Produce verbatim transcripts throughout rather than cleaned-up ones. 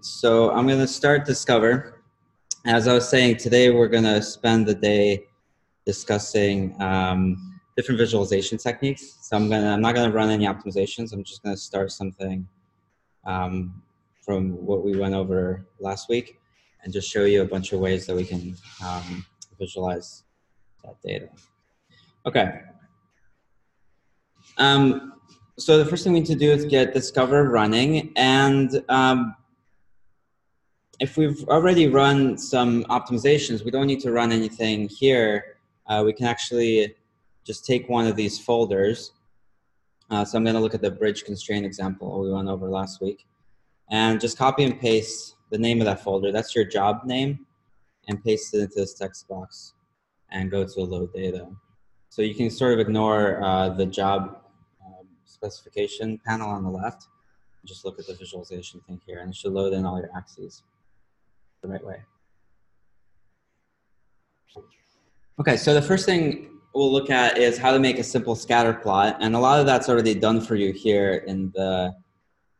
so I'm going to start Discover. As I was saying, today we're going to spend the day discussing um, different visualization techniques. So I'm, gonna, I'm not going to run any optimizations. I'm just going to start something um, from what we went over last week and just show you a bunch of ways that we can um, visualize that data. Okay. Um, So the first thing we need to do is get Discover running, and um, if we've already run some optimizations, we don't need to run anything here. Uh, we can actually just take one of these folders. Uh, so I'm going to look at the Bridge Constraint example we went over last week, and just copy and paste the name of that folder. That's your job name, and paste it into this text box, and go to Load Data. So you can sort of ignore uh, the job specification panel on the left. Just look at the visualization thing here, and it should load in all your axes the right way. Okay, so the first thing we'll look at is how to make a simple scatter plot, and a lot of that's already done for you here in the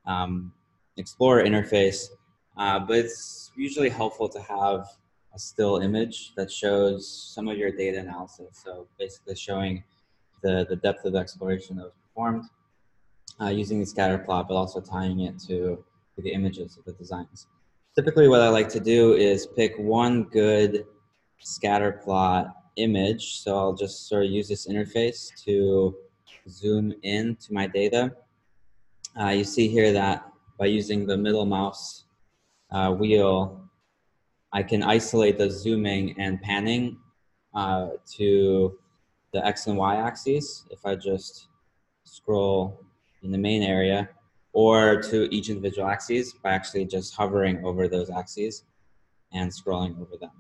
um, Explorer interface, uh, but it's usually helpful to have a still image that shows some of your data analysis, so basically showing the, the depth of the exploration that was performed. Uh, using the scatter plot, but also tying it to, to the images of the designs. Typically what I like to do is pick one good scatter plot image. So I'll just sort of use this interface to zoom in to my data. Uh, you see here that by using the middle mouse uh, wheel, I can isolate the zooming and panning uh, to the X and Y axes if I just scroll in the main area, or to each individual axis by actually just hovering over those axes and scrolling over them.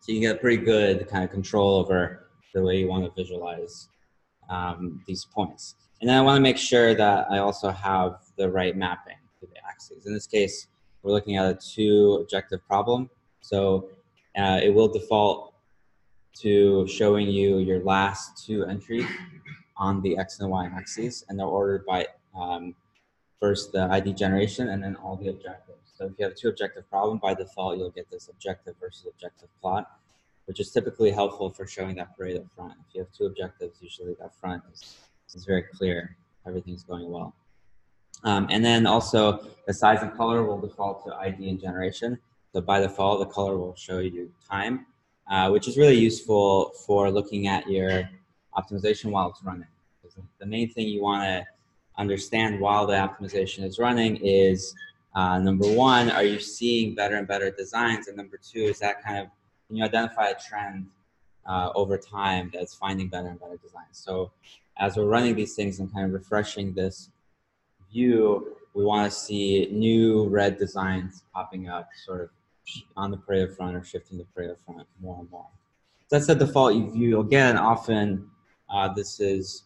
So you get a pretty good kind of control over the way you want to visualize um, these points. And then I want to make sure that I also have the right mapping to the axes. In this case, we're looking at a two objective problem. So uh, it will default to showing you your last two entries on the X and Y axes, and they're ordered by um, first the I D generation and then all the objectives. So if you have a two objective problem, by default you'll get this objective versus objective plot, which is typically helpful for showing that Pareto front. If you have two objectives, usually that front is, is very clear, everything's going well. Um, and then also the size and color will default to I D and generation. So by default, the color will show you time, uh, which is really useful for looking at your optimization while it's running. The main thing you want to understand while the optimization is running is uh, number one, are you seeing better and better designs? And number two, is that kind of, can you identify a trend uh, over time that's finding better and better designs? So as we're running these things and kind of refreshing this view, we want to see new red designs popping up sort of on the Pareto front or shifting the Pareto front more and more. So that's the default view. Again, often Uh, this is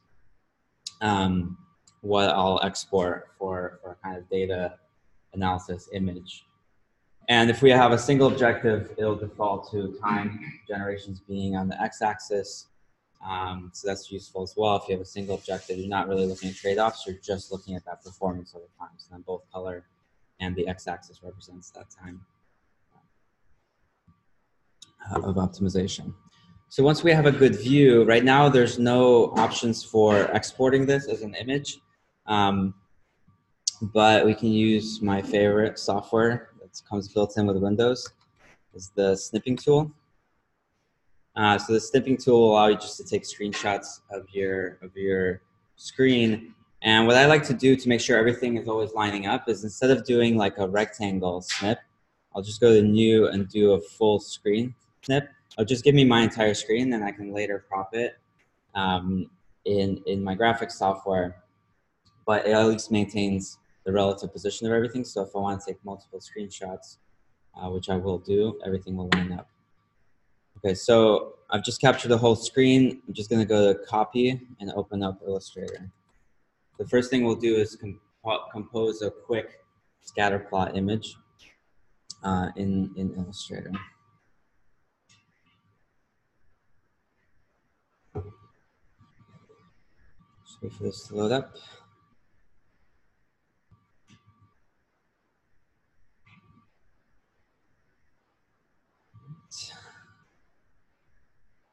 um, what I'll export for, for a kind of data analysis image. And if we have a single objective, it'll default to time generations being on the x-axis. Um, so that's useful as well. If you have a single objective, you're not really looking at trade-offs. You're just looking at that performance over time. So then both color and the x-axis represents that time uh, of optimization. So once we have a good view, right now there's no options for exporting this as an image, um, but we can use my favorite software that comes built in with Windows, is the snipping tool. Uh, so the snipping tool will allow you just to take screenshots of your, of your screen. And what I like to do to make sure everything is always lining up is instead of doing like a rectangle snip, I'll just go to new and do a full screen snip. I'll just give me my entire screen, and I can later crop it um, in, in my graphics software. But it at least maintains the relative position of everything. So if I want to take multiple screenshots, uh, which I will do, everything will line up. Okay, so I've just captured the whole screen. I'm just going to go to Copy and open up Illustrator. The first thing we'll do is comp compose a quick scatter plot image uh, in, in Illustrator. Wait for this to load up.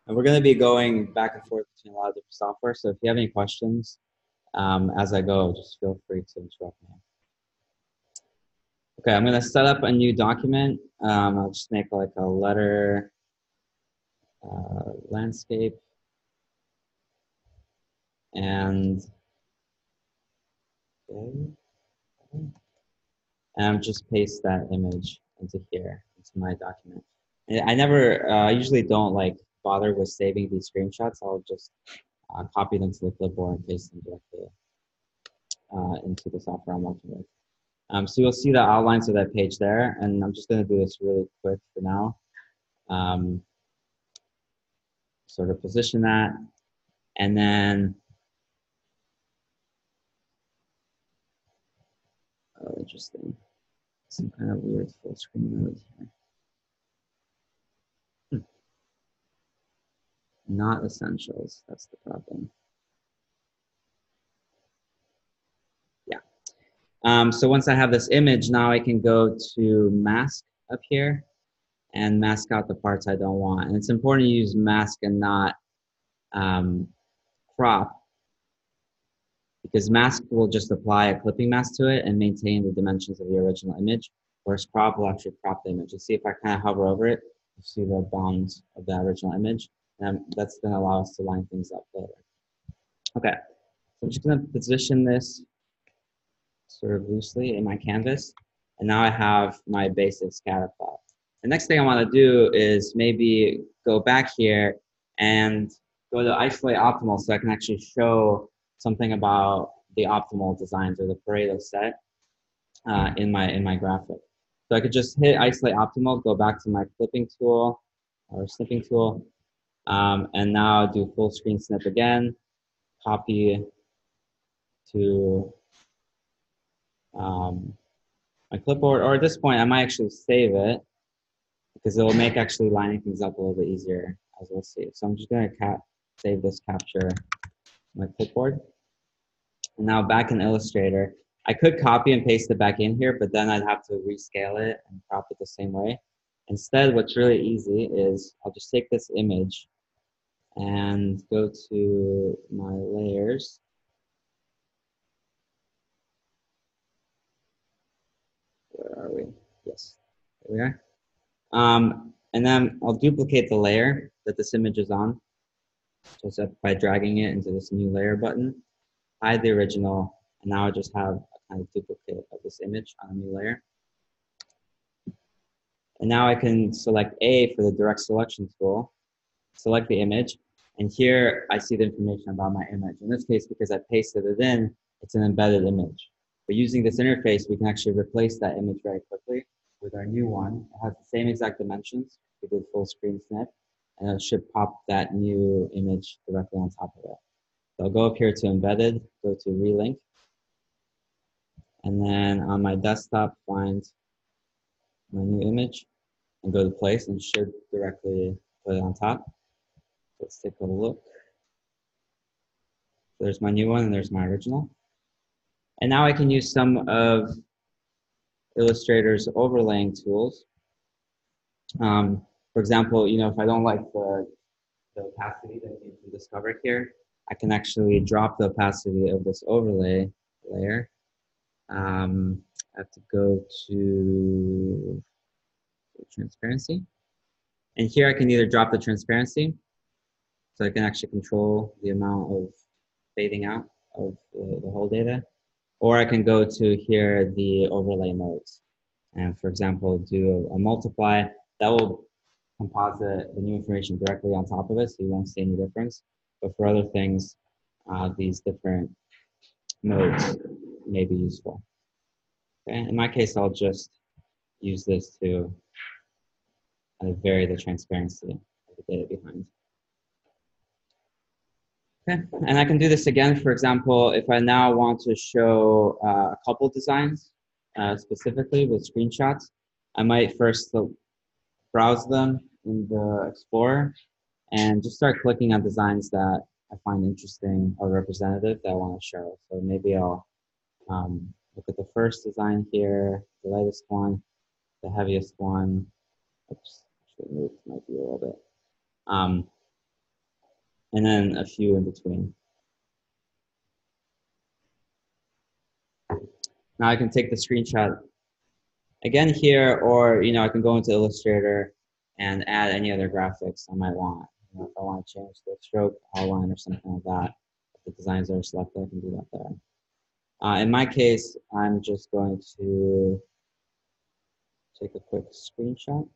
And we're going to be going back and forth between a lot of different software. So if you have any questions um, as I go, just feel free to interrupt me. Okay, I'm going to set up a new document. Um, I'll just make like a letter uh, landscape. And, okay. And just paste that image into here, into my document. And I never, I uh, usually don't like bother with saving these screenshots. I'll just uh, copy them to the clipboard and paste them directly uh, into the software I'm working with. Um, so you'll see the outlines of that page there, and I'm just going to do this really quick for now. Um, sort of position that, and then oh, interesting. Some kind of weird full screen mode here. Hmm. Not essentials, that's the problem. Yeah. Um, so once I have this image, now I can go to mask up here and mask out the parts I don't want. And it's important to use mask and not um, crop, because mask will just apply a clipping mask to it and maintain the dimensions of the original image, whereas crop will actually crop the image. You see if I kind of hover over it, you see the bounds of the original image, and that's going to allow us to line things up later. Okay, so I'm just going to position this sort of loosely in my canvas, and now I have my basic scatter plot. The next thing I want to do is maybe go back here and go to isolate optimal so I can actually show something about the optimal designs or the Pareto set uh, in my in my graphic. So I could just hit isolate optimal, go back to my clipping tool or snipping tool, um, and now do full screen snip again, copy to um, my clipboard, or at this point I might actually save it because it will make actually lining things up a little bit easier, as we'll see. So I'm just gonna cap save this capture my clipboard. And now back in Illustrator, I could copy and paste it back in here, but then I'd have to rescale it and crop it the same way. Instead, what's really easy is I'll just take this image and go to my layers. Where are we? Yes, there we are. Um, and then I'll duplicate the layer that this image is on, just by dragging it into this new layer button, hide the original, and now I just have a kind of duplicate of this image on a new layer. And now I can select A for the direct selection tool, select the image, and here I see the information about my image. In this case, because I pasted it in, it's an embedded image. But using this interface, we can actually replace that image very quickly with our new one. It has the same exact dimensions. We did full screen snip, and it should pop that new image directly on top of it. So I'll go up here to embedded, go to relink, and then on my desktop, find my new image and go to place, and should directly put it on top. Let's take a look. There's my new one, and there's my original. And now I can use some of Illustrator's overlaying tools. Um, For example, you know, if I don't like the, the opacity that you can discover here, I can actually drop the opacity of this overlay layer. Um, I have to go to transparency. And here I can either drop the transparency, so I can actually control the amount of fading out of the, the whole data, or I can go to here the overlay modes. And for example, do a, a multiply. That will composite the new information directly on top of it, so you won't see any difference. But for other things, uh, these different modes may be useful. Okay, in my case, I'll just use this to kind of vary the transparency of the data behind. Okay, and I can do this again. For example, if I now want to show uh, a couple designs uh, specifically with screenshots, I might first browse them in the Explorer and just start clicking on designs that I find interesting or representative that I want to show. So maybe I'll um, look at the first design here, the lightest one, the heaviest one. Oops, I should move my view a little bit. Um, and then a few in between. Now I can take the screenshot again here, or you know, I can go into Illustrator and add any other graphics I might want. You know, if I want to change the stroke outline or something like that, if the designs are selected, I can do that there. Uh, in my case, I'm just going to take a quick screenshot.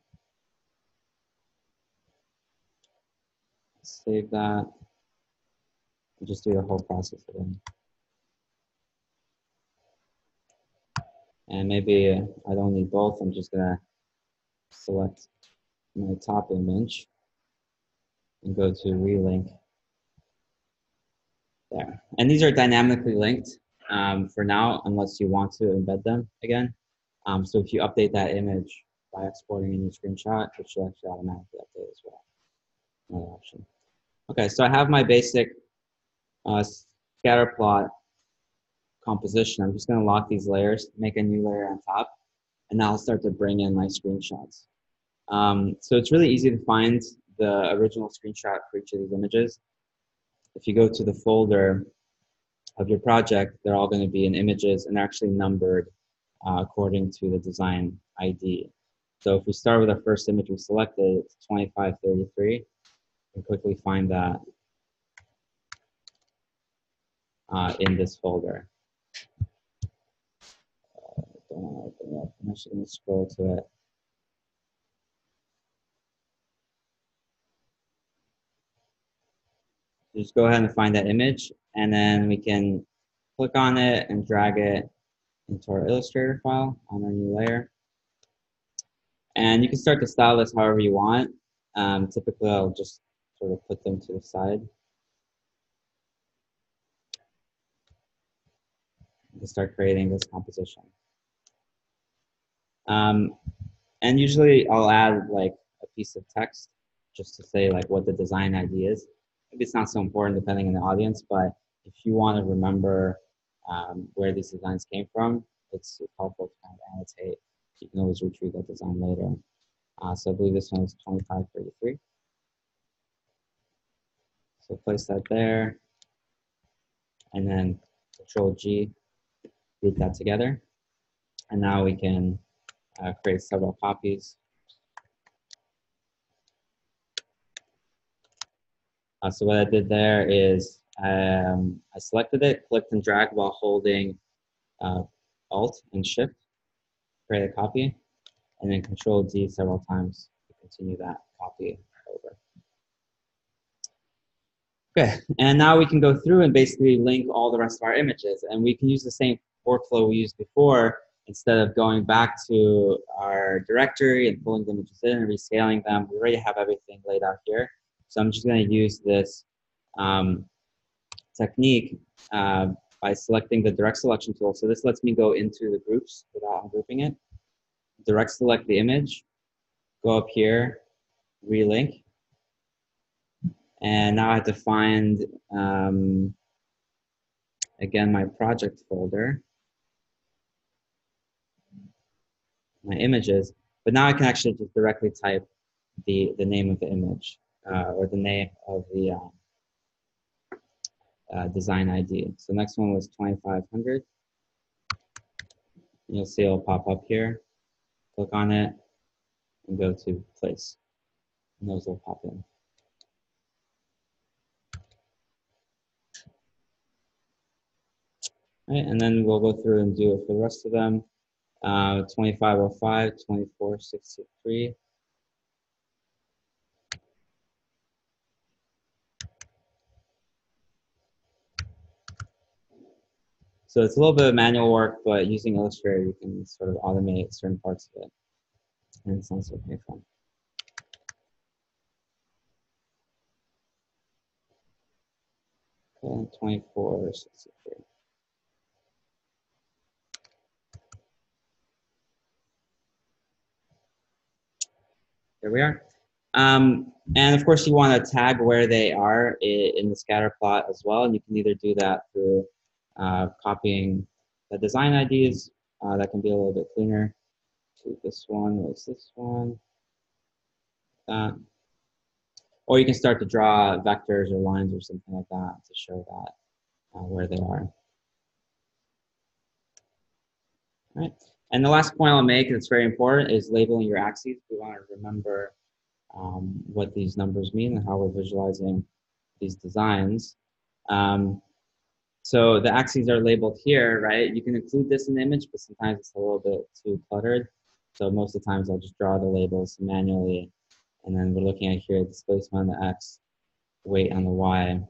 Save that and just do the whole process again. And maybe I don't need both. I'm just gonna select my top image and go to relink there. And these are dynamically linked um, for now, unless you want to embed them again. Um, so if you update that image by exporting a new screenshot, it should actually automatically update as well. Another option. Okay, so I have my basic uh, scatter plot composition. I'm just going to lock these layers, make a new layer on top, and now I'll start to bring in my screenshots. Um, so it's really easy to find the original screenshot for each of these images. If you go to the folder of your project, they're all going to be in images, and they're actually numbered uh, according to the design I D. So if we start with our first image we selected, it's twenty-five thirty-three. And quickly find that uh, in this folder. Uh, don't want to open it up. I'm actually going to scroll to it. Just go ahead and find that image, and then we can click on it and drag it into our Illustrator file on our new layer. And you can start to style this however you want. Um, typically, I'll just sort of put them to the side. To start creating this composition. Um, and usually I'll add like a piece of text just to say like what the design I D is. Maybe it's not so important depending on the audience, but if you want to remember um, where these designs came from, it's helpful to kind of annotate. You can always retrieve that design later. Uh, so I believe this one is twenty-five thirty-three. So place that there, and then Control G, group that together. And now we can uh, create several copies. Uh, so what I did there is um, I selected it, clicked and dragged while holding uh, Alt and Shift, create a copy, and then Control D several times to continue that copy over. Okay, and now we can go through and basically link all the rest of our images, and we can use the same workflow we used before. Instead of going back to our directory and pulling the images in and rescaling them, we already have everything laid out here. So I'm just going to use this um, technique uh, by selecting the direct selection tool. So this lets me go into the groups without ungrouping it. Direct select the image, go up here, relink. And now I have to find, um, again, my project folder, my images. But now I can actually just directly type the, the name of the image uh, or the name of the uh, uh, design I D. So the next one was twenty-five hundred. You'll see it'll pop up here. Click on it and go to place. And those will pop in. Right, and then we'll go through and do it for the rest of them. Uh, twenty-five oh five, twenty-four sixty-three. So it's a little bit of manual work, but using Illustrator, you can sort of automate certain parts of it. And it sounds okay fun. Okay, twenty-four sixty-three. There we are. Um, and of course you want to tag where they are in the scatter plot as well. And you can either do that through uh, copying the design I Ds. Uh, that can be a little bit cleaner. So this one was this one. That. or you can start to draw vectors or lines or something like that to show that uh, where they are. All right. And the last point I'll make that's very important is labeling your axes. We want to remember um, what these numbers mean and how we're visualizing these designs. Um, so the axes are labeled here, right? You can include this in the image, but sometimes it's a little bit too cluttered. So most of the times I'll just draw the labels manually. And then we're looking at here, displacement on the X, weight on the Y.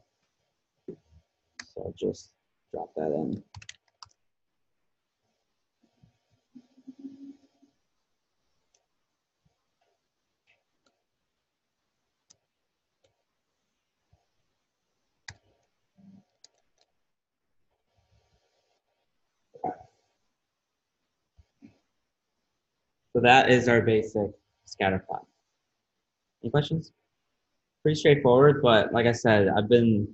So I'll just drop that in. So that is our basic scatter plot. Any questions? Pretty straightforward, but like I said, I've been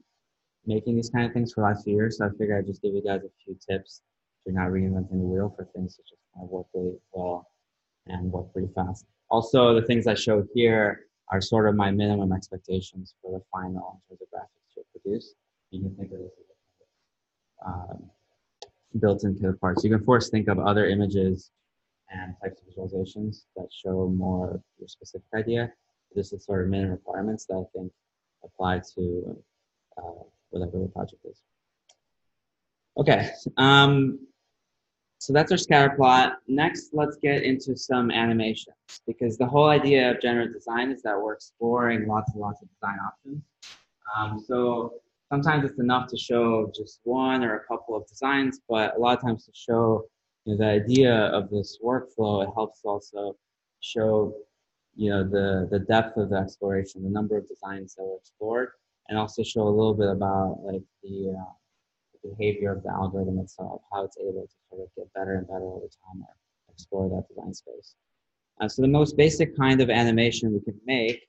making these kind of things for the last few years, so I figured I'd just give you guys a few tips if you're not reinventing the wheel for things that just kind of work really well and work pretty fast. Also, the things I showed here are sort of my minimum expectations for the final in terms of graphics to produce. You can think of this as um, built into the parts. You can, of course, think of other images and types of visualizations that show more of your specific idea. This is sort of minimum requirements that I think apply to uh, whatever the project is. Okay, um, so that's our scatter plot. Next, let's get into some animations, because the whole idea of generative design is that we're exploring lots and lots of design options. Um, so sometimes it's enough to show just one or a couple of designs, but a lot of times to show you know, the idea of this workflow, it helps also show you know, the, the depth of the exploration, the number of designs that were explored, and also show a little bit about like the, uh, the behavior of the algorithm itself, how it's able to sort of get better and better over time or explore that design space. Uh, so the most basic kind of animation we can make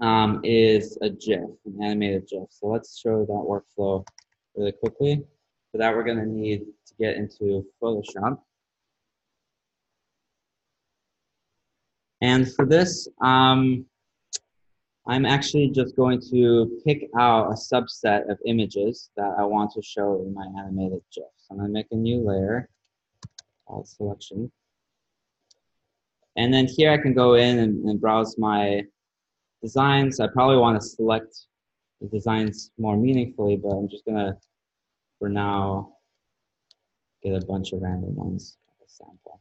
um, is a GIF, an animated GIF. So let's show that workflow really quickly. For that, we're going to need to get into Photoshop. And for this, um, I'm actually just going to pick out a subset of images that I want to show in my animated GIF. So I'm going to make a new layer called Selection. And then here I can go in and, and browse my designs. I probably want to select the designs more meaningfully, but I'm just going to for now, get a bunch of random ones as a sample.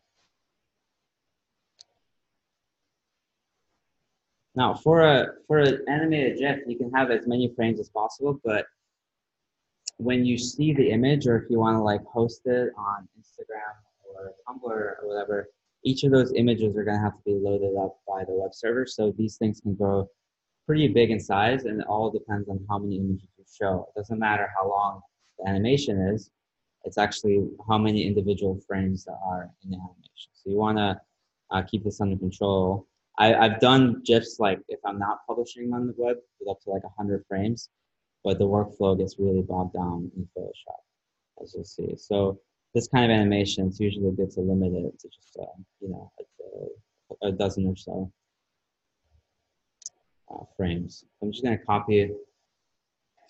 Now, for a for an animated GIF, you can have as many frames as possible. But when you see the image, or if you want to like host it on Instagram or Tumblr or whatever, each of those images are going to have to be loaded up by the web server. So these things can grow pretty big in size, and it all depends on how many images you show. It doesn't matter how long the animation is, it's actually how many individual frames there are in the animation. So you want to uh, keep this under control. I, I've done GIFs like if I'm not publishing on the web with up to like one hundred frames, but the workflow gets really bogged down in Photoshop, as you'll see. So this kind of animation, it's usually good to limit it to just uh, you know a, a dozen or so uh, frames. I'm just going to copy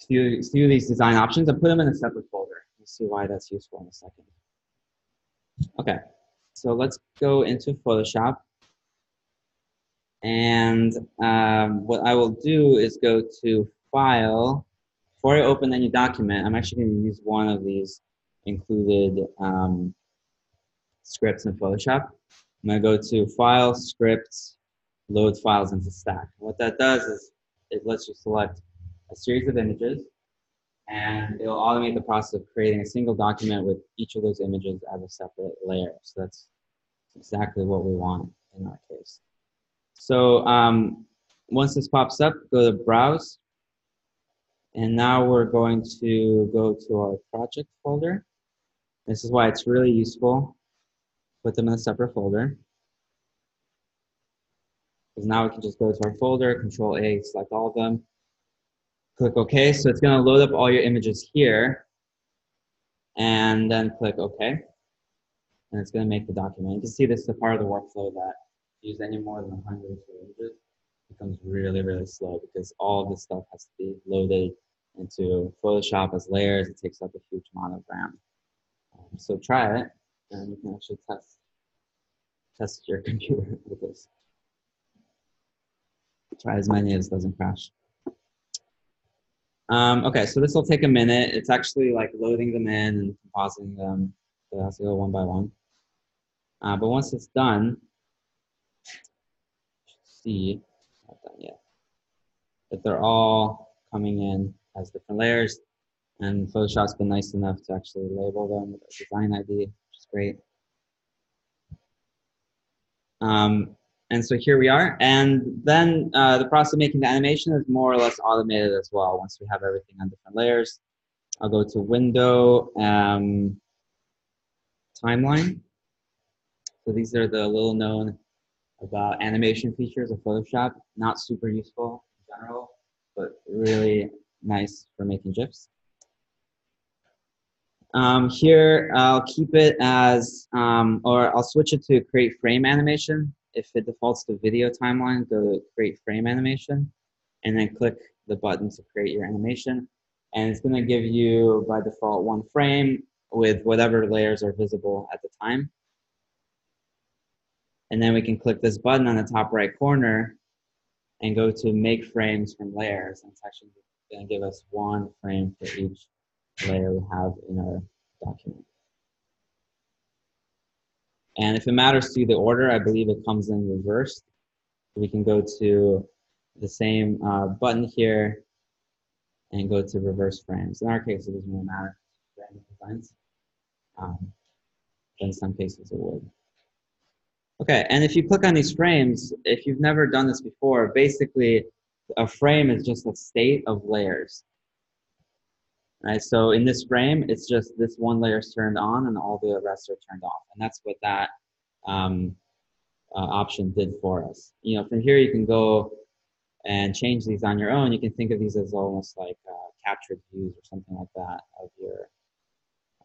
few these design options and put them in a separate folder. We'll see why that's useful in a second. Okay, so let's go into Photoshop. And um, what I will do is go to File. Before I open any document, I'm actually going to use one of these included um, scripts in Photoshop. I'm going to go to File, Scripts, Load Files into Stack. What that does is it lets you select a series of images, and it'll automate the process of creating a single document with each of those images as a separate layer. So that's exactly what we want in our case. So um, once this pops up, go to Browse, and now we're going to go to our project folder. This is why it's really useful. Put them in a separate folder. Because now we can just go to our folder, Control A, select all of them. Click OK, so it's going to load up all your images here, and then click OK, and it's going to make the document. You can see this is a part of the workflow that if you use any more than one hundred images, becomes really, really slow because all of this stuff has to be loaded into Photoshop as layers. It takes up a huge amount of RAM. Um, so try it, and you can actually test test your computer with this. Try as many as doesn't crash. Um, okay, so this will take a minute. It's actually like loading them in and compositing them. So it has to go one by one. Uh, but once it's done, see, not done yet, but they're all coming in as different layers. And Photoshop's been nice enough to actually label them with a design I D, which is great. Um, and so here we are. And then uh, the process of making the animation is more or less automated as well once we have everything on different layers. I'll go to Window, um, Timeline. So these are the little known about animation features of Photoshop. Not super useful in general, but really nice for making GIFs. Um, here, I'll keep it as, um, or I'll switch it to create frame animation. If it defaults to video timeline, go to create frame animation, and then click the button to create your animation. And it's gonna give you, by default, one frame with whatever layers are visible at the time. And then we can click this button on the top right corner and go to make frames from layers. And it's actually gonna give us one frame for each layer we have in our document. And if it matters to you the order, I believe it comes in reversed. We can go to the same uh, button here and go to reverse frames. In our case, it doesn't really matter. Um, but in some cases, it would. Okay, and if you click on these frames, if you've never done this before, basically a frame is just a state of layers. Right, so in this frame, it's just this one layer is turned on and all the rest are turned off. And that's what that um, uh, option did for us. You know, from here you can go and change these on your own. You can think of these as almost like uh, captured views or something like that of your,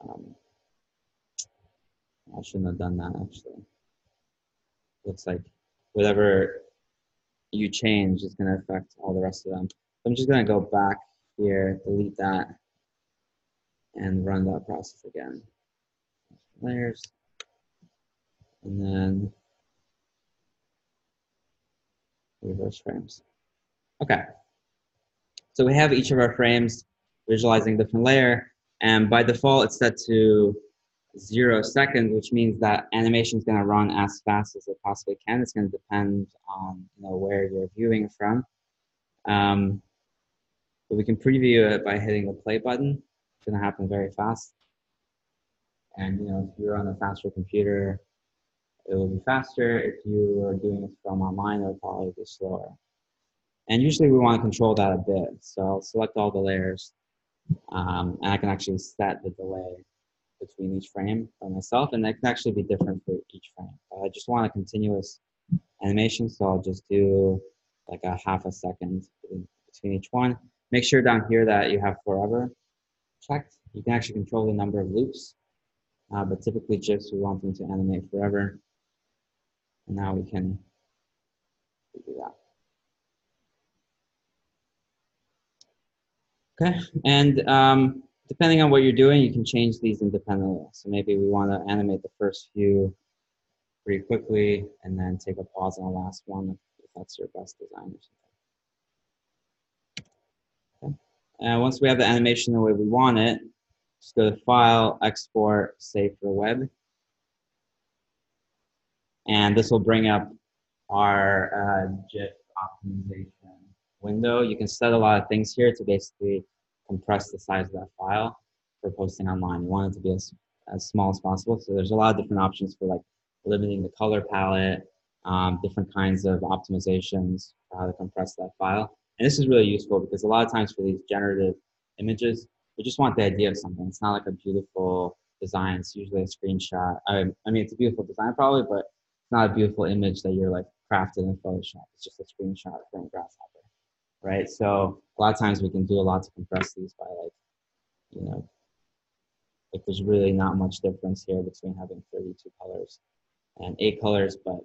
um, I shouldn't have done that actually. Looks like whatever you change is gonna affect all the rest of them. So I'm just gonna go back here, delete that, and run that process again. Layers. And then reverse frames. Okay. So we have each of our frames visualizing a different layer. And by default, it's set to zero seconds, which means that animation is going to run as fast as it possibly can. It's going to depend on you know, where you're viewing from. Um, but we can preview it by hitting the play button. It's going to happen very fast, and you know if you're on a faster computer, it will be faster. If you are doing it from online, it will probably be slower. And usually we want to control that a bit, so I'll select all the layers, um, and I can actually set the delay between each frame by myself, and that can actually be different for each frame. But I just want a continuous animation, so I'll just do like a half a second between each one. Make sure down here that you have forever checked. You can actually control the number of loops, uh, but typically GIFs, we want them to animate forever. And now we can do that. Okay, and um, depending on what you're doing, you can change these independently. So maybe we want to animate the first few pretty quickly and then take a pause on the last one if that's your best design or something. And once we have the animation the way we want it, just go to File, Export, Save for Web. And this will bring up our uh, GIF optimization window. You can set a lot of things here to basically compress the size of that file for posting online. You want it to be as, as small as possible. So there's a lot of different options for like limiting the color palette, um, different kinds of optimizations for how to compress that file. And this is really useful because a lot of times for these generative images, we just want the idea of something. It's not like a beautiful design. It's usually a screenshot. I, I mean, it's a beautiful design probably, but it's not a beautiful image that you're like crafted in Photoshop. It's just a screenshot from Grasshopper, right? So a lot of times we can do a lot to compress these by like, you know, like there's really not much difference here between having thirty-two colors and eight colors, but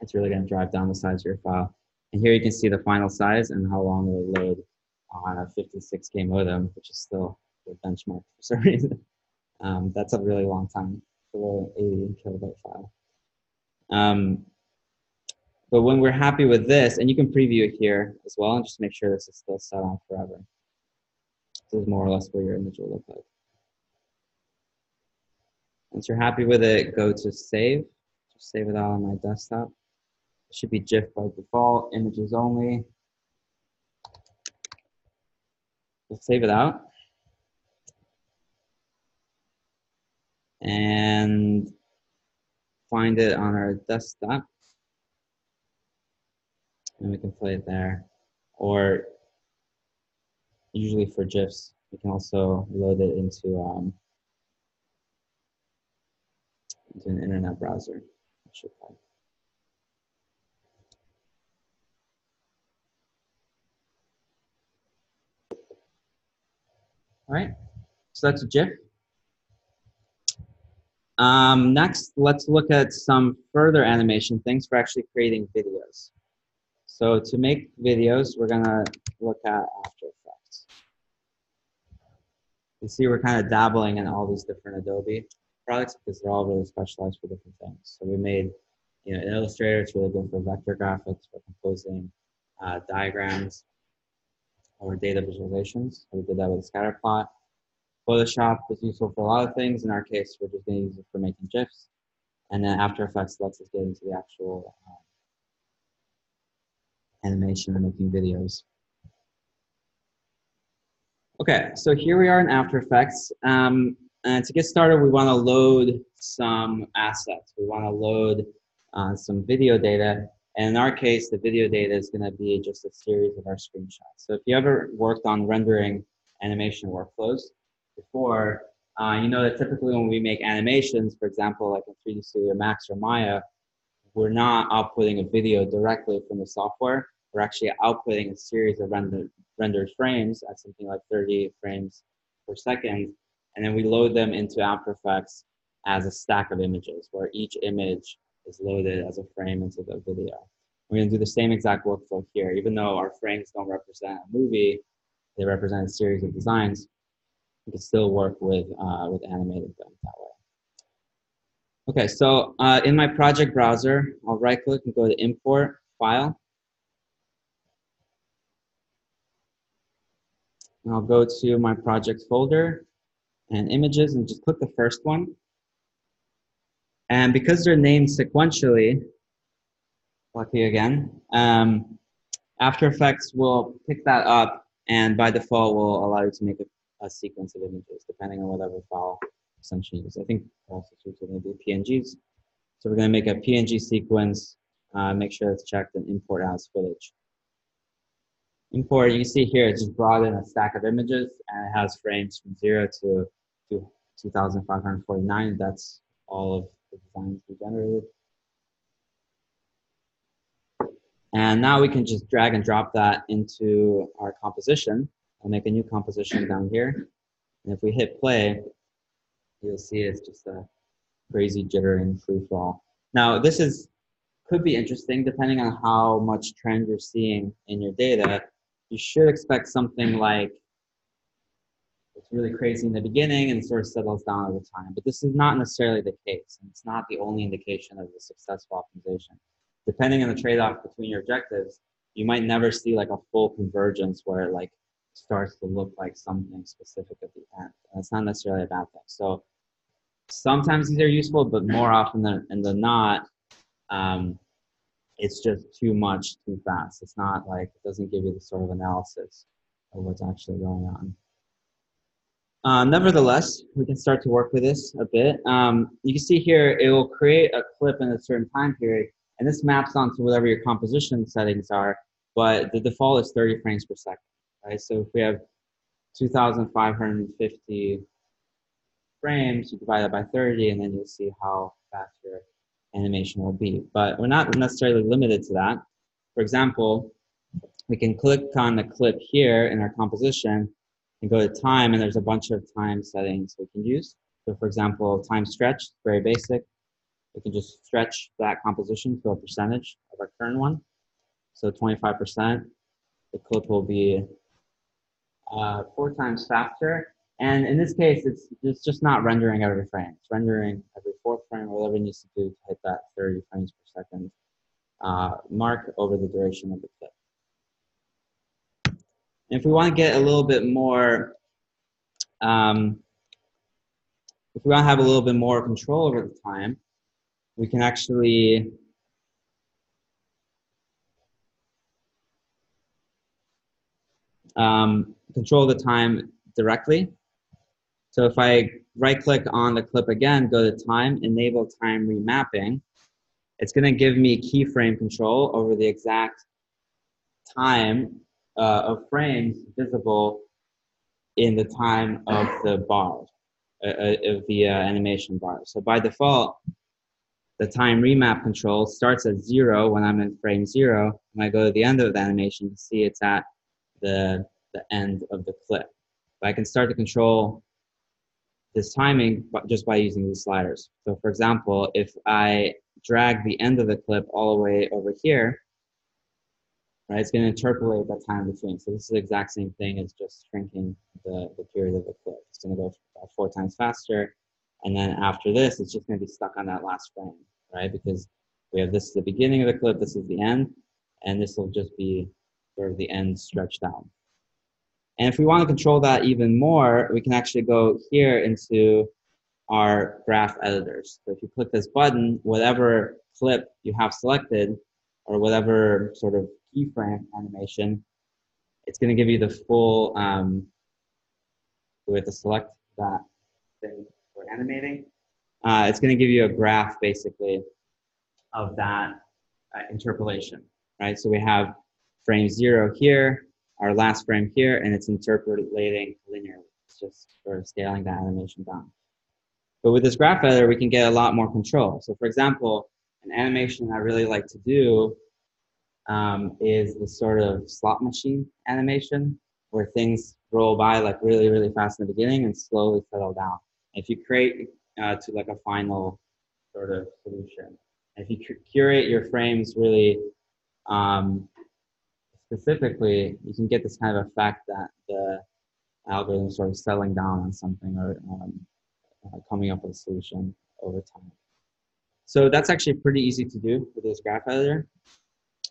it's really gonna drive down the size of your file. And here you can see the final size and how long it would load on a fifty-six K modem, which is still the benchmark for some reason. Um, that's a really long time for an eighty kilobyte file. Um, but when we're happy with this, and you can preview it here as well and just make sure this is still set on forever. This is more or less what your image will look like. Once you're happy with it, go to save. Just save it all on my desktop. It should be GIF by default, images only. Let's save it out. And find it on our desktop. And we can play it there. Or usually for GIFs, we can also load it into, um, into an internet browser. All right, so that's a GIF. Um, next, let's look at some further animation things for actually creating videos. So to make videos, we're gonna look at After Effects. You see we're kind of dabbling in all these different Adobe products because they're all really specialized for different things. So we made, you know, in Illustrator, it's really good for vector graphics, for composing uh, diagrams or data visualizations. We did that with a scatter plot. Photoshop is useful for a lot of things. In our case, we're just going to use it for making GIFs. And then After Effects lets us get into the actual uh, animation and making videos. Okay, so here we are in After Effects. Um, and to get started, we want to load some assets. We want to load uh, some video data. And in our case, the video data is going to be just a series of our screenshots. So if you ever worked on rendering animation workflows before, uh, you know that typically when we make animations, for example, like in three D Studio Max or Maya, we're not outputting a video directly from the software. We're actually outputting a series of render, rendered frames at something like thirty frames per second. And then we load them into After Effects as a stack of images, where each image is loaded as a frame into the video. We're going to do the same exact workflow here. Even though our frames don't represent a movie, they represent a series of designs, we can still work with, uh, with animating them that way. Okay, so uh, in my project browser, I'll right click and go to Import File. And I'll go to my project folder and images and just click the first one. And because they're named sequentially, lucky again, um, After Effects will pick that up and by default will allow you to make a, a sequence of images depending on whatever file essentially you use. I think also it's going to be P N Gs. So we're going to make a P N G sequence, uh, make sure it's checked, and import as footage. Import, you can see here, it just brought in a stack of images and it has frames from zero to, to two thousand five hundred forty-nine. That's all of the designs we generated. And now we can just drag and drop that into our composition. I'll make a new composition down here. And if we hit play, you'll see it's just a crazy jittering free fall. Now this is could be interesting depending on how much trend you're seeing in your data. You should expect something like it's really crazy in the beginning and sort of settles down over time. But this is not necessarily the case. And it's not the only indication of the successful optimization. Depending on the trade-off between your objectives, you might never see like a full convergence where it like starts to look like something specific at the end. And it's not necessarily a bad thing. So sometimes these are useful, but more often than, than not, um, it's just too much too fast. It's not like, it doesn't give you the sort of analysis of what's actually going on. Uh, nevertheless, we can start to work with this a bit. Um, you can see here, it will create a clip in a certain time period, and this maps onto whatever your composition settings are, but the default is thirty frames per second, right? So if we have two thousand five hundred fifty frames, you divide that by thirty, and then you'll see how fast your animation will be. But we're not necessarily limited to that. For example, we can click on the clip here in our composition and go to time, and there's a bunch of time settings we can use. So for example, time stretch, very basic. We can just stretch that composition to a percentage of our current one. So twenty-five percent, the clip will be uh, four times faster. And in this case, it's, it's just not rendering every frame. It's rendering every fourth frame, or whatever it needs to do to hit that thirty frames per second uh, mark over the duration of the clip. And if we want to get a little bit more, um, if we want to have a little bit more control over the time, we can actually um, control the time directly. So if I right-click on the clip again, go to time, enable time remapping, it's going to give me keyframe control over the exact time uh, of frames visible in the time of the bar, uh, of the uh, animation bar. So by default, the time remap control starts at zero when I'm in frame zero. When I go to the end of the animation, you see it's at the, the end of the clip. But I can start to control this timing just by using these sliders. So for example, if I drag the end of the clip all the way over here, right, it's going to interpolate that time between. So this is the exact same thing as just shrinking the, the period of the clip. It's going to go four times faster. And then after this, it's just going to be stuck on that last frame, right? Because we have this is the beginning of the clip, this is the end, and this will just be sort of the end stretched out. And if we want to control that even more, we can actually go here into our graph editors. So if you click this button, whatever clip you have selected or whatever sort of keyframe animation, it's going to give you the full, um, we have to select that thing we're animating. Uh, it's going to give you a graph basically of that uh, interpolation, right? So we have frame zero here, our last frame here, and it's interpolating linearly. It's just sort of scaling that animation down. But with this graph editor, we can get a lot more control. So for example, an animation I really like to do um, is the sort of slot machine animation where things roll by like really, really fast in the beginning and slowly settle down. If you create uh, to like a final sort of solution, if you curate your frames really um, specifically, you can get this kind of effect that the algorithm is sort of settling down on something or um, uh, coming up with a solution over time. So that's actually pretty easy to do with this graph editor.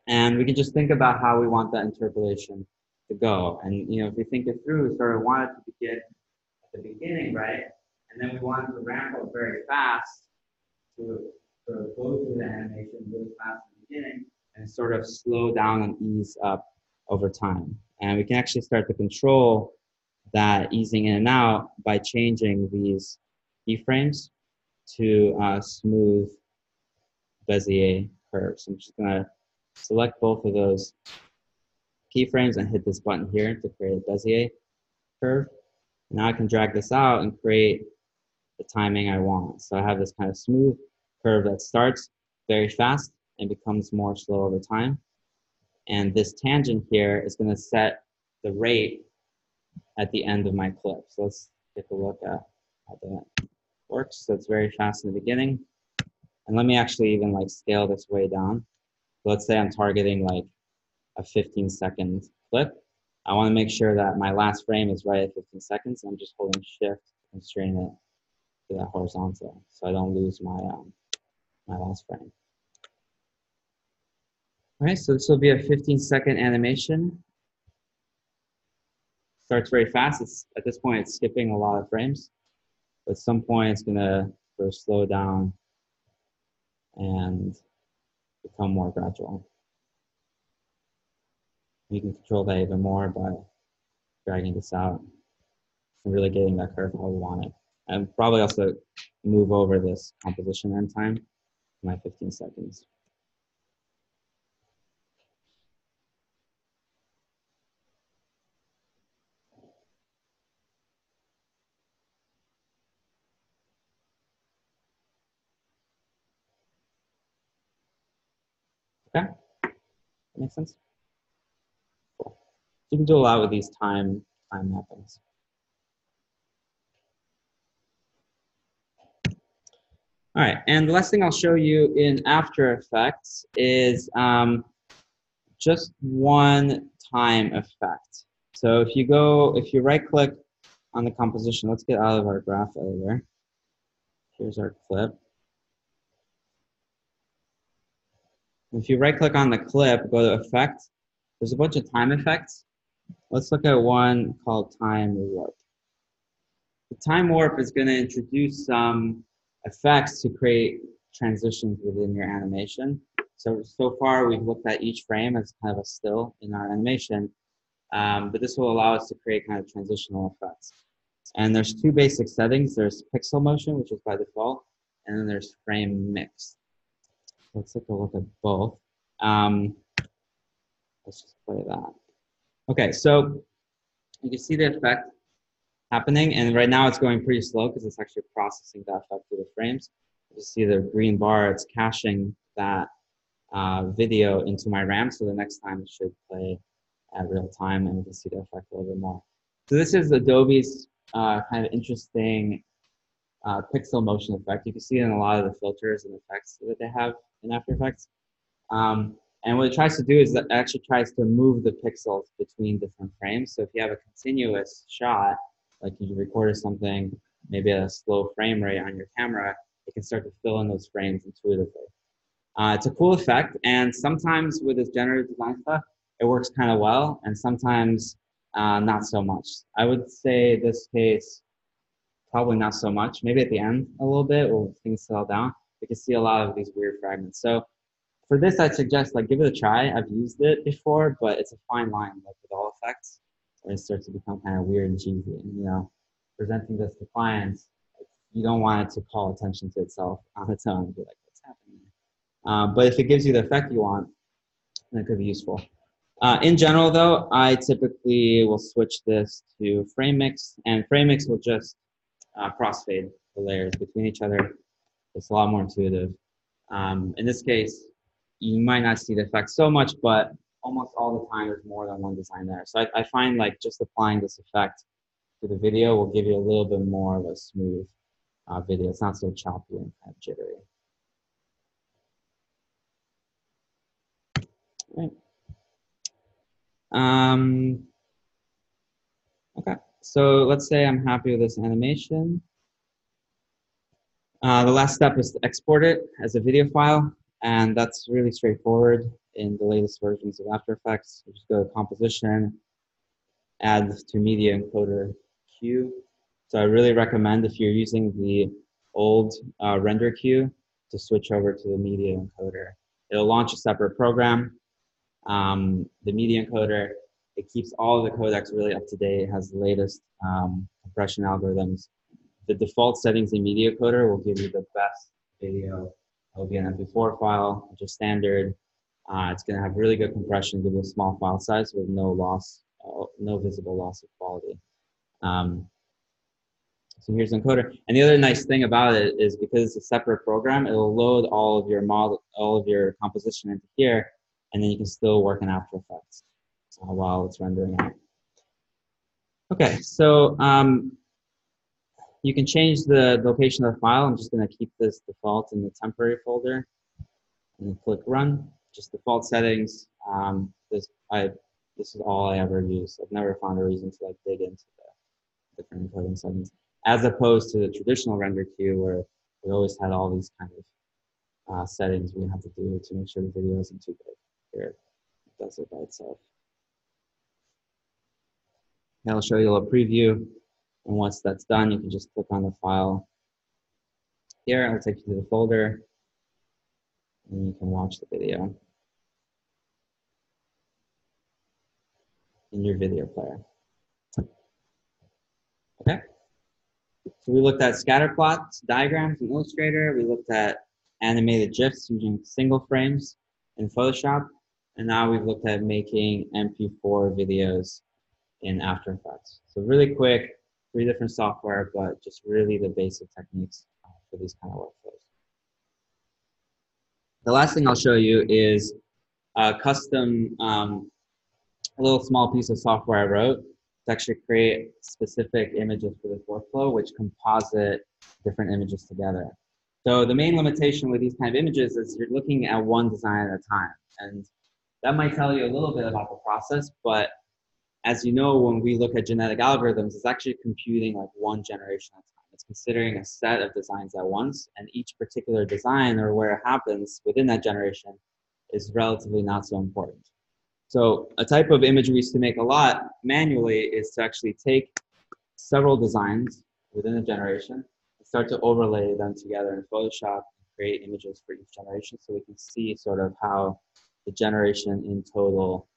And we can just think about how we want that interpolation to go. And you know, if we think it through, we sort of want it to begin at the beginning, right? And then we want it to ramp up very fast to sort of go through the animation really fast at the beginning and sort of slow down and ease up over time. And we can actually start to control that easing in and out by changing these keyframes to uh, smooth Bezier curves. I'm just gonna select both of those keyframes and hit this button here to create a Bezier curve. Now I can drag this out and create the timing I want. So I have this kind of smooth curve that starts very fast and becomes more slow over time. And this tangent here is going to set the rate at the end of my clip. So let's take a look at how that works. So it's very fast in the beginning. And let me actually even like scale this way down. Let's say I'm targeting like a fifteen second clip. I want to make sure that my last frame is right at fifteen seconds. I'm just holding shift and constraining it to that horizontal so I don't lose my, um, my last frame. All right, so this will be a fifteen second animation. Starts very fast. It's, at this point, it's skipping a lot of frames. But at some point, it's going to sort of slow down and become more gradual. You can control that even more by dragging this out and really getting that curve how we want it. And probably also move over this composition end time to my fifteen seconds. Okay, that makes sense. Cool. You can do a lot with these time time mappings. All right, and the last thing I'll show you in After Effects is um, just one time effect. So if you go, if you right click on the composition, let's get out of our graph editor. Here's our clip. If you right click on the clip, go to effect, there's a bunch of time effects. Let's look at one called time warp. The time warp is going to introduce some effects to create transitions within your animation. So, so far we've looked at each frame as kind of a still in our animation, um, but this will allow us to create kind of transitional effects. And there's two basic settings. There's pixel motion, which is by default, and then there's frame mix. Let's take a look at both. Um, let's just play that. Okay, so you can see the effect happening, and right now it's going pretty slow because it's actually processing that effect through the frames. You see the green bar, it's caching that uh, video into my RAM, so the next time it should play at real time and we can see the effect a little bit more. So this is Adobe's uh, kind of interesting uh, pixel motion effect. You can see it in a lot of the filters and effects that they have in After Effects. Um, and what it tries to do is that it actually tries to move the pixels between different frames. So if you have a continuous shot, like you recorded something maybe at a slow frame rate on your camera, it can start to fill in those frames intuitively. Uh, it's a cool effect, and sometimes with this generative design stuff, it works kind of well, and sometimes uh, not so much. I would say this case, probably not so much. Maybe at the end a little bit, when things settle down, we can see a lot of these weird fragments. So for this, I'd suggest like give it a try. I've used it before, but it's a fine line like with all effects. It starts to become kind of weird and cheesy, and you know, presenting this to clients, you don't want it to call attention to itself on its own and be like, what's happening? Um, but if it gives you the effect you want, then it could be useful. Uh, in general though, I typically will switch this to frame mix, and frame mix will just uh, crossfade the layers between each other. It's a lot more intuitive. Um, in this case, you might not see the effect so much, but almost all the time there's more than one design there. So I, I find like just applying this effect to the video will give you a little bit more of a smooth Uh, video. It's not so choppy and kind of jittery. All right. Um, okay, so let's say I'm happy with this animation. Uh, the last step is to export it as a video file, and that's really straightforward in the latest versions of After Effects. You just go to Composition, Add to Media Encoder Queue. So I really recommend if you're using the old uh, render queue to switch over to the media encoder. It'll launch a separate program. Um, the media encoder, it keeps all of the codecs really up to date. It has the latest um, compression algorithms. The default settings in media encoder will give you the best video. It'll be an M P four file, which is standard. Uh, it's going to have really good compression, give you a small file size with no loss, uh, no visible loss of quality. Um, So here's encoder, and the other nice thing about it is because it's a separate program, it'll load all of your model, all of your composition into here, and then you can still work in After Effects uh, while it's rendering out. Okay, so um, you can change the location of the file. I'm just going to keep this default in the temporary folder, and then click Run. Just default settings. Um, this I this is all I ever use. I've never found a reason to like dig into the different encoding settings, as opposed to the traditional render queue where we always had all these kind of uh, settings we have to do to make sure the video isn't too big. Here, it does it by itself. Now I'll show you a little preview, and once that's done, you can just click on the file here. It'll take you to the folder, and you can watch the video in your video player. Okay. So we looked at scatter plots, diagrams in Illustrator. We looked at animated GIFs using single frames in Photoshop. And now we've looked at making M P four videos in After Effects. So really quick, three different software, but just really the basic techniques for these kind of workflows. The last thing I'll show you is a custom, um, a little small piece of software I wrote to actually create specific images for this workflow, which composite different images together. So the main limitation with these kind of images is you're looking at one design at a time. And That might tell you a little bit about the process, but as you know, when we look at genetic algorithms, it's actually computing like one generation at a time. It's considering a set of designs at once, and each particular design or where it happens within that generation is relatively not so important. So a type of image we used to make a lot manually is to actually take several designs within a generation and start to overlay them together in Photoshop and create images for each generation so we can see sort of how the generation in total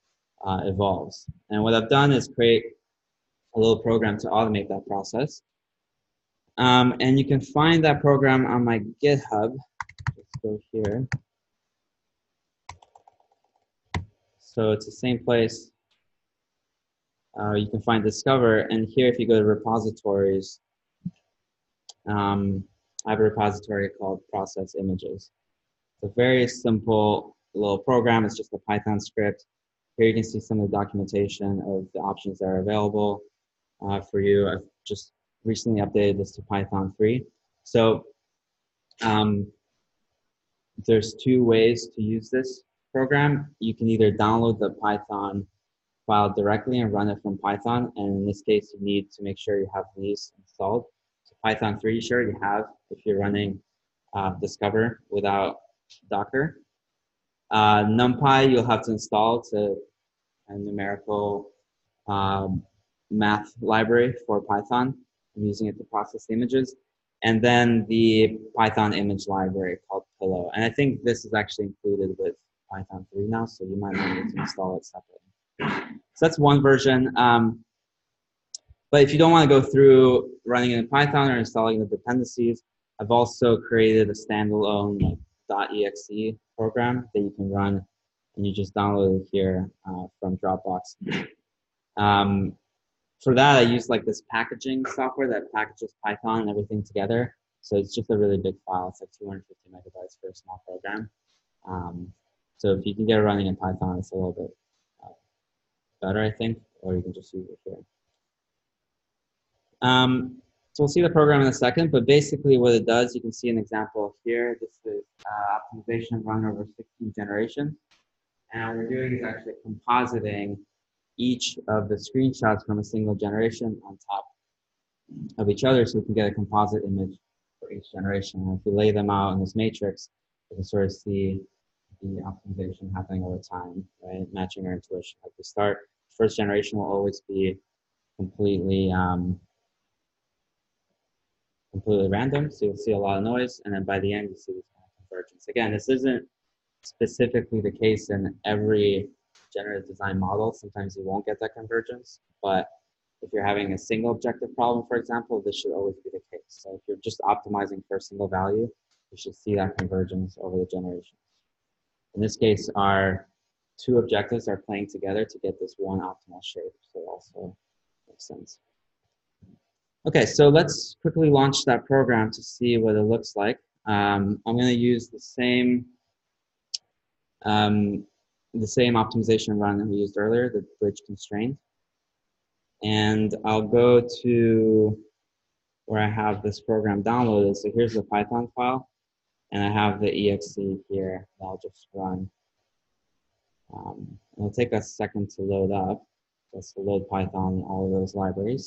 Uh, evolves. And what I've done is create a little program to automate that process. Um, and you can find that program on my GitHub. Let's go here. So it's the same place. Uh, you can find Discover. And here, if you go to repositories, um, I have a repository called Process Images. It's a very simple little program. It's just a Python script. Here you can see some of the documentation of the options that are available uh, for you. I've just recently updated this to Python three. So um, there's two ways to use this program. You can either download the Python file directly and run it from Python. And in this case, you need to make sure you have these installed. So Python three you should already have if you're running uh, Discover without Docker. Uh, NumPy you'll have to install. It's a, a numerical um, math library for Python. I'm using it to process images. And then the Python image library called Pillow. And I think this is actually included with Python three now, so you might not need to install it separately. So that's one version. Um, but if you don't want to go through running it in Python or installing the dependencies, I've also created a standalone like, .exe program that you can run, and you just download it here uh, from Dropbox. Um, for that, I use like this packaging software that packages Python and everything together. So it's just a really big file. It's like two hundred fifty megabytes for a small program. Um, so if you can get it running in Python, it's a little bit uh, better, I think, or you can just use it here. Um, So we'll see the program in a second, but basically what it does, you can see an example here. This is uh, optimization run over sixteen generations. And what we're doing is actually compositing each of the screenshots from a single generation on top of each other so we can get a composite image for each generation. And if we lay them out in this matrix, we can sort of see the optimization happening over time, right? Matching our intuition. Like we start, first generation will always be completely, um, completely random, so you'll see a lot of noise, and then by the end you see this kind of convergence. Again, this isn't specifically the case in every generative design model. Sometimes you won't get that convergence, but if you're having a single objective problem, for example, this should always be the case. So if you're just optimizing for a single value, you should see that convergence over the generations. In this case, our two objectives are playing together to get this one optimal shape, so it also makes sense. Okay, so let's quickly launch that program to see what it looks like. Um, I'm going to use the same um, the same optimization run that we used earlier, the Bridge Constraint, and I'll go to where I have this program downloaded. So here's the Python file, and I have the exe here that I'll just run. Um, it'll take a second to load up. Let's load Python and all of those libraries.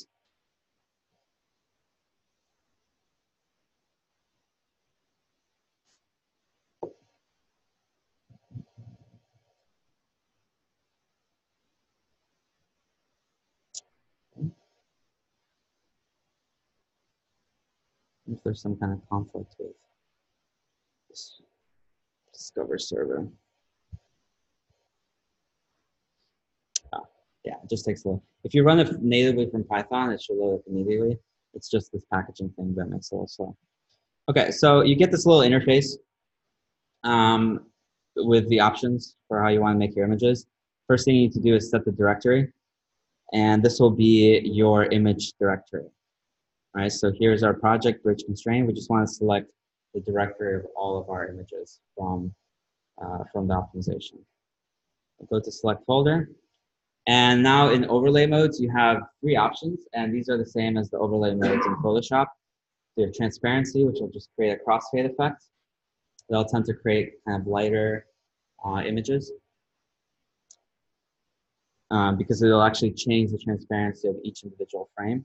If there's some kind of conflict with this Discover server. Oh, yeah, it just takes a little. If you run it natively from Python, it should load up immediately. It's just this packaging thing that makes it a little slow. Okay, so you get this little interface um, with the options for how you want to make your images. First thing you need to do is set the directory, and this will be your image directory. All right, so here's our project, Bridge Constraint. We just want to select the directory of all of our images from, uh, from the optimization. Go to select folder. And now in overlay modes, you have three options. And these are the same as the overlay modes in Photoshop. You have transparency, which will just create a crossfade effect. They'll tend to create kind of lighter uh, images. um, because it'll actually change the transparency of each individual frame.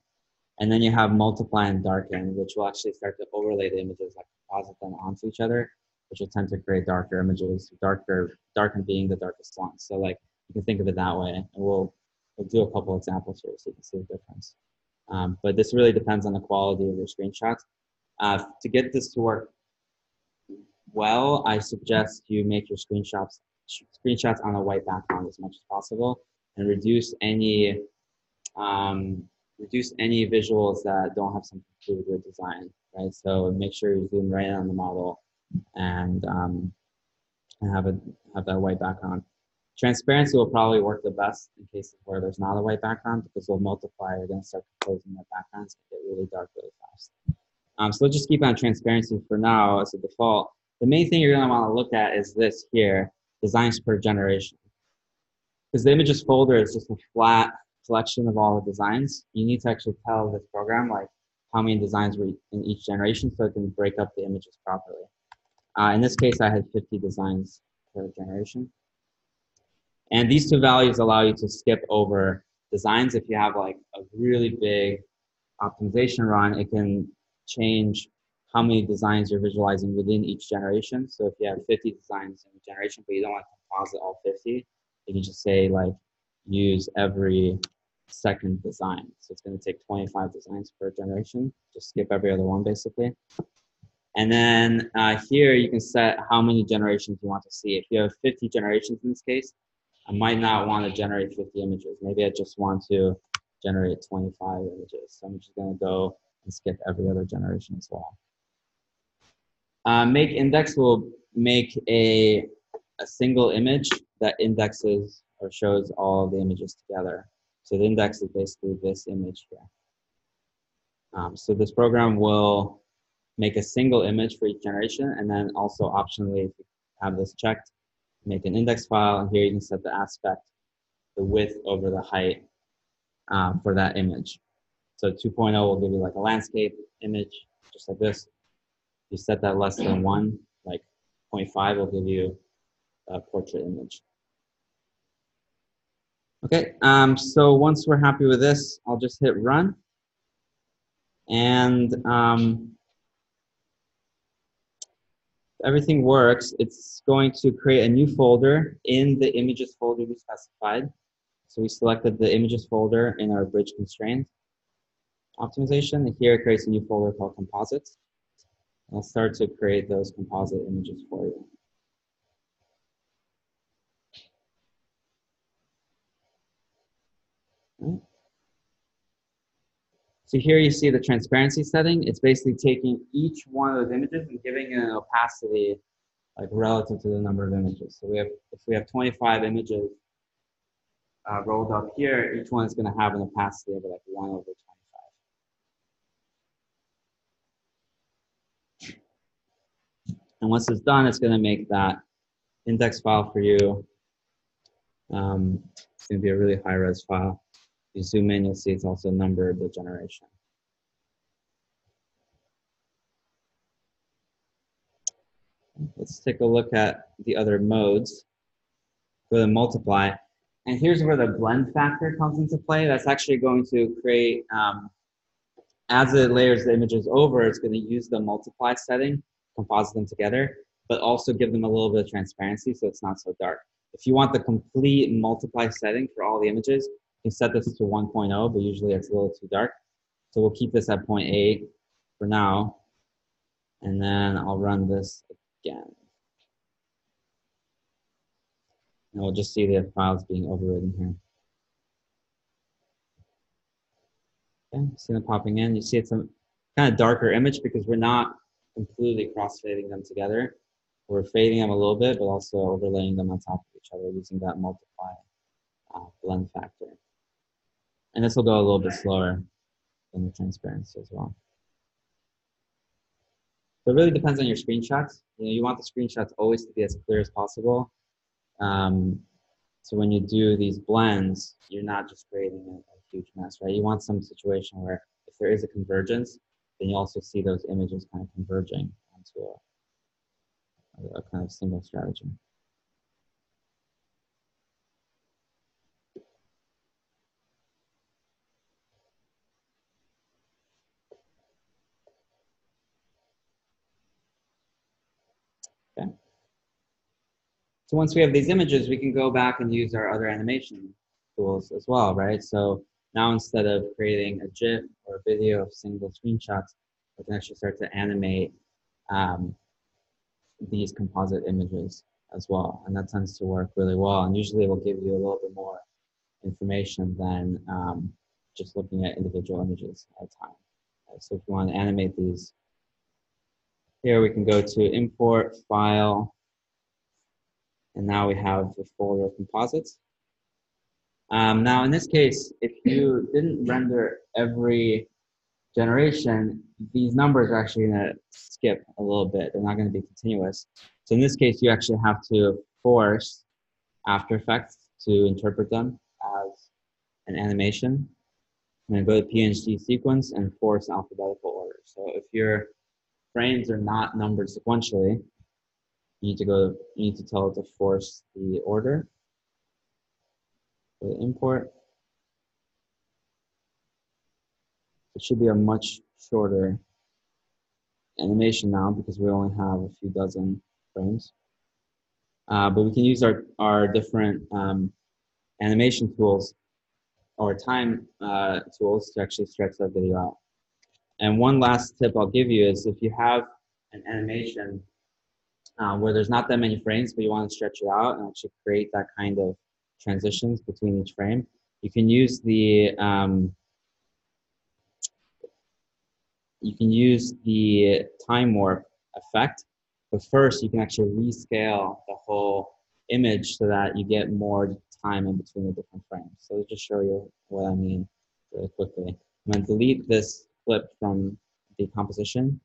And then you have multiply and darken, which will actually start to overlay the images, like composite them onto each other, which will tend to create darker images, darker, darken being the darkest one. So like you can think of it that way. And we'll, we'll do a couple examples here so you can see the difference. Um, but this really depends on the quality of your screenshots. Uh, to get this to work well, I suggest you make your screenshots screenshots on a white background as much as possible, and reduce any um, reduce any visuals that don't have something to do with your design, right? So make sure you zoom right in on the model and um, have a have that white background. Transparency will probably work the best in cases where there's not a white background, because we'll multiply, you're going to start composing the backgrounds and get really dark really fast. Um, so let's just keep on transparency for now as a default. The main thing you're going to want to look at is this here, designs per generation. Because the images folder is just a flat collection of all the designs. You need to actually tell this program like how many designs were in each generation so it can break up the images properly. Uh, in this case, I had fifty designs per generation. And these two values allow you to skip over designs. If you have like a really big optimization run, it can change how many designs you're visualizing within each generation. So if you have fifty designs in a generation, but you don't want to composite all fifty, you can just say like use every second design. So it's going to take twenty-five designs per generation. Just skip every other one basically. And then uh, here you can set how many generations you want to see. If you have fifty generations in this case, I might not want to generate fifty images. Maybe I just want to generate twenty-five images. So I'm just going to go and skip every other generation as well. Uh, make index will make a, a single image that indexes or shows all the images together. So the index is basically this image here. Um, so this program will make a single image for each generation, and then also optionally, if you have this checked, make an index file, and here you can set the aspect, the width over the height uh, for that image. So two point oh will give you like a landscape image, just like this. You set that less than one, like zero point five will give you a portrait image. Okay, um, so once we're happy with this, I'll just hit run. And um, everything works, it's going to create a new folder in the images folder we specified. So we selected the images folder in our bridge constraint optimization. And here it creates a new folder called composites. I'll start to create those composite images for you. Right. So here you see the transparency setting. It's basically taking each one of those images and giving it an opacity like relative to the number of images. So we have, if we have twenty-five images uh, rolled up here, each one is going to have an opacity of like one over twenty-five. And once it's done, it's going to make that index file for you. Um, it's going to be a really high-res file. If you zoom in, you'll see it's also numbered the generation. Let's take a look at the other modes. Go to multiply. And here's where the blend factor comes into play. That's actually going to create, um, as it layers the images over, it's going to use the multiply setting, composite them together, but also give them a little bit of transparency so it's not so dark. If you want the complete multiply setting for all the images, you can set this to one point oh, but usually it's a little too dark. So we'll keep this at zero point eight for now. And then I'll run this again. And we'll just see the files being overridden here. Okay, see them popping in. You see it's a kind of darker image because we're not completely cross-fading them together. We're fading them a little bit, but also overlaying them on top of each other using that multiply uh, blend factor. And this will go a little bit slower than the transparency as well. So it really depends on your screenshots. You know, you want the screenshots always to be as clear as possible. Um, so when you do these blends, you're not just creating a, a huge mess, right? You want some situation where if there is a convergence, then you also see those images kind of converging onto a, a kind of single strategy. Okay. So once we have these images, we can go back and use our other animation tools as well, right? So now instead of creating a GIF or a video of single screenshots, we can actually start to animate um, these composite images as well. And that tends to work really well. And usually it will give you a little bit more information than um, just looking at individual images at a time. So if you want to animate these, here we can go to import, file, and now we have the folder of composites. Um, now in this case, if you didn't render every generation, these numbers are actually going to skip a little bit. They're not going to be continuous. So in this case, you actually have to force After Effects to interpret them as an animation. I'm going to go to P N G sequence and force alphabetical order. So if your frames are not numbered sequentially, you need to go. You need to tell it to force the order. So import. It should be a much shorter animation now because we only have a few dozen frames. Uh, but we can use our our different um, animation tools. Or time uh, tools to actually stretch that video out. And one last tip I'll give you is if you have an animation uh, where there's not that many frames, but you want to stretch it out and actually create that kind of transitions between each frame, you can use the um, you can use the time warp effect. But first, you can actually rescale the whole image so that you get more time in between the different frames. So I'll just show you what I mean really quickly. I'm going to delete this clip from the composition.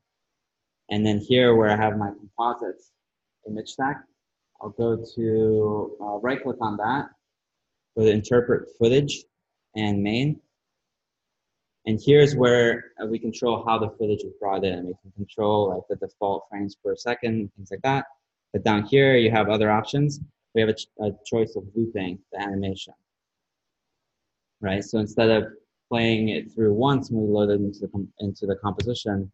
And then here where I have my composites image stack, I'll go to uh, right click on that, go to interpret footage and main. And here's where we control how the footage is brought in. We can control like the default frames per second, things like that. But down here you have other options. We have a, ch a choice of looping the animation, right? So instead of playing it through once when we load it into the, com into the composition,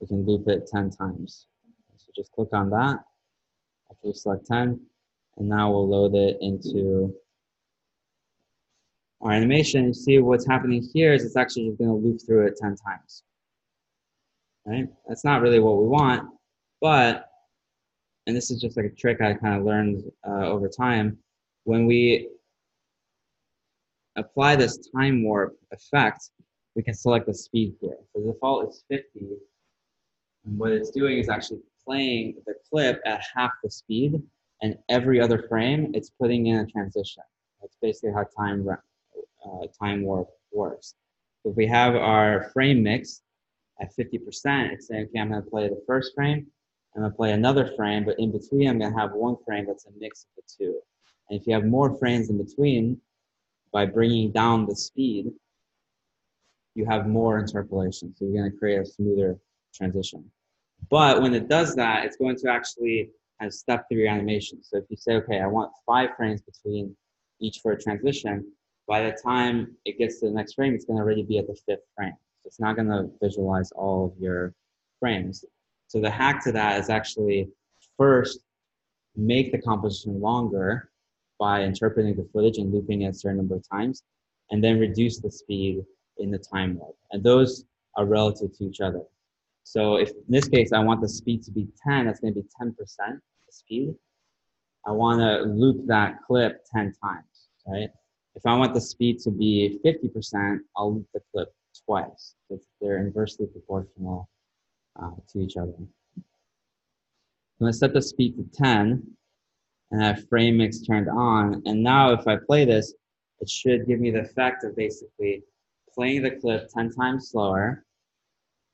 we can loop it ten times. So just click on that, after you select ten, and now we'll load it into our animation. You see what's happening here is it's actually just gonna loop through it ten times, right? That's not really what we want, but and this is just like a trick I kind of learned uh, over time. When we apply this time warp effect, we can select the speed here. So the default is fifty. And what it's doing is actually playing the clip at half the speed. And every other frame, it's putting in a transition. That's basically how time, uh, time warp works. So if we have our frame mix at fifty percent, it's saying, okay, I'm going to play the first frame. I'm going to play another frame, but in between, I'm going to have one frame that's a mix of the two. And if you have more frames in between, by bringing down the speed, you have more interpolation. So you're going to create a smoother transition. But when it does that, it's going to actually kind of step through your animation. So if you say, okay, I want five frames between each for a transition, by the time it gets to the next frame, it's going to already be at the fifth frame. So it's not going to visualize all of your frames. So the hack to that is actually first make the composition longer by interpreting the footage and looping it a certain number of times, and then reduce the speed in the time warp. And those are relative to each other. So if in this case I want the speed to be ten, that's going to be ten percent speed. I want to loop that clip ten times, right? If I want the speed to be fifty percent, I'll loop the clip twice. So they're inversely proportional Uh, to each other. I'm going to set the speed to ten, and I have frame mix turned on. And now if I play this, it should give me the effect of basically playing the clip ten times slower,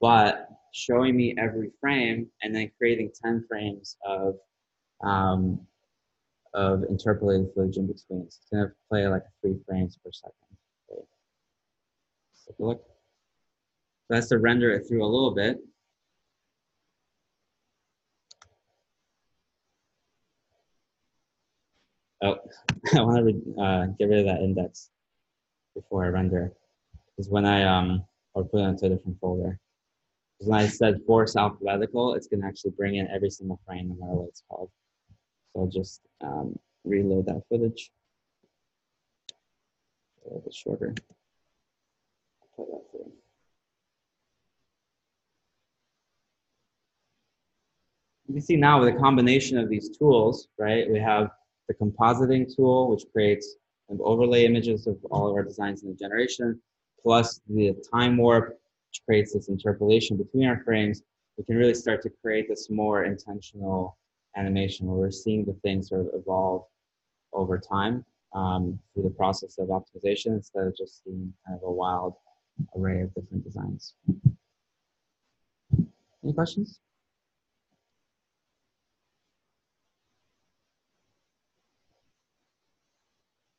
but showing me every frame and then creating ten frames of, um, of interpolated footage in between. So it's going to play like three frames per second. Okay. Let's take a look. So that's to render it through a little bit. Oh, I want to uh, get rid of that index before I render, because when I um, or put it into a different folder. Because when I said force alphabetical, it's going to actually bring in every single frame, no matter what it's called. So I'll just um, reload that footage. A little bit shorter. Play that through. You can see now with a combination of these tools, right? We have the compositing tool, which creates and overlay images of all of our designs in the generation, plus the time warp, which creates this interpolation between our frames. We can really start to create this more intentional animation where we're seeing the things sort of evolve over time um, through the process of optimization, instead of just seeing kind of a wild array of different designs. Any questions?